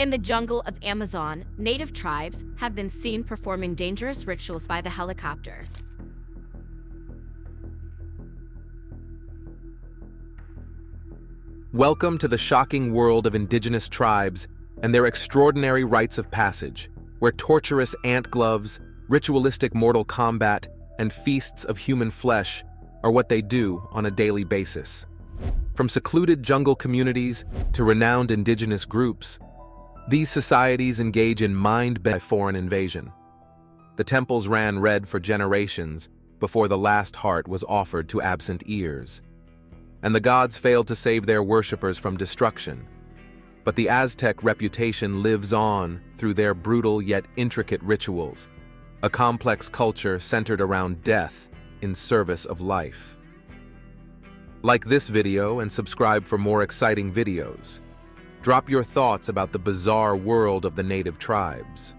In the jungle of Amazon, native tribes have been seen performing dangerous rituals by the helicopter. Welcome to the shocking world of indigenous tribes and their extraordinary rites of passage, where torturous ant gloves, ritualistic mortal combat, and feasts of human flesh are what they do on a daily basis. From secluded jungle communities to renowned indigenous groups, these societies engage in mind-bending by foreign invasion. The temples ran red for generations before the last heart was offered to absent ears, and the gods failed to save their worshippers from destruction. But the Aztec reputation lives on through their brutal yet intricate rituals, a complex culture centered around death in service of life. Like this video and subscribe for more exciting videos. Drop your thoughts about the bizarre world of the native tribes.